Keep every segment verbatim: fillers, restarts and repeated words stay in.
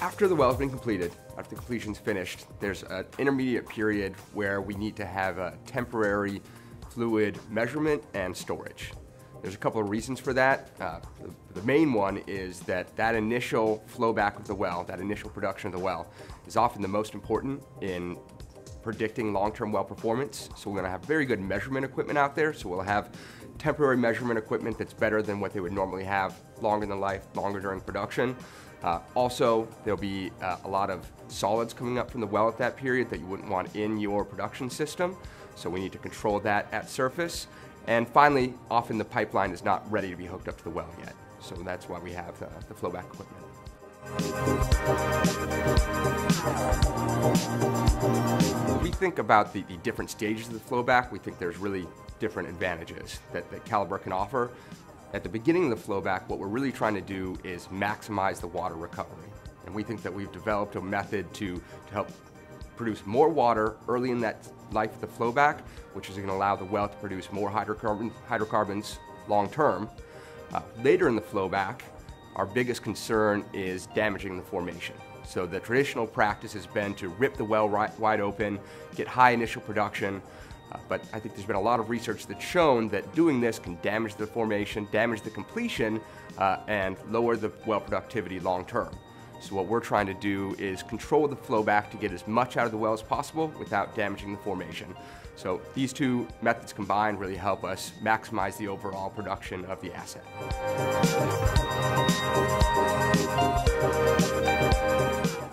After the well has been completed, after the completion's finished, there's an intermediate period where we need to have a temporary fluid measurement and storage. There's a couple of reasons for that. Uh, the, the main one is that that initial flow back of the well, that initial production of the well, is often the most important in predicting long-term well performance. So we're gonna have very good measurement equipment out there. So we'll have temporary measurement equipment that's better than what they would normally have, longer in the life, longer during production. Uh, also, there'll be uh, a lot of solids coming up from the well at that period that you wouldn't want in your production system. So we need to control that at surface. And finally, often the pipeline is not ready to be hooked up to the well yet. So that's why we have uh, the flowback equipment. When we think about the, the different stages of the flowback, we think there's really different advantages that, that CALIBR can offer. At the beginning of the flowback, what we're really trying to do is maximize the water recovery. And we think that we've developed a method to, to help produce more water early in that life of the flowback, which is going to allow the well to produce more hydrocarbon, hydrocarbons long term. Uh, later in the flowback, our biggest concern is damaging the formation. So the traditional practice has been to rip the well right, wide open, get high initial production, uh, but I think there's been a lot of research that's shown that doing this can damage the formation, damage the completion, uh, and lower the well productivity long term. So what we're trying to do is control the flowback to get as much out of the well as possible without damaging the formation. So these two methods combined really help us maximize the overall production of the asset.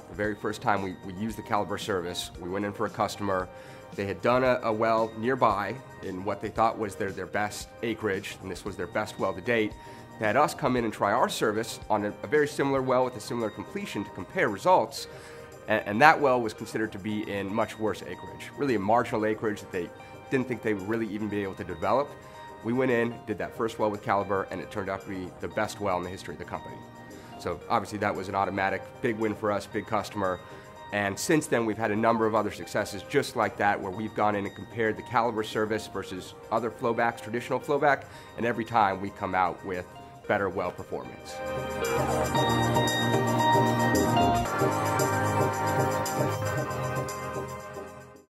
The very first time we, we used the CALIBR service, we went in for a customer. They had done a, a well nearby in what they thought was their, their best acreage, and this was their best well to date. They had us come in and try our service on a, a very similar well with a similar completion to compare results, and, and that well was considered to be in much worse acreage, really a marginal acreage that they didn't think they would really even be able to develop. We went in, did that first well with CALIBR, and it turned out to be the best well in the history of the company. So obviously that was an automatic big win for us, big customer. And since then we've had a number of other successes just like that where we've gone in and compared the CALIBR service versus other flowbacks, traditional flowback, and every time we come out with better well performance.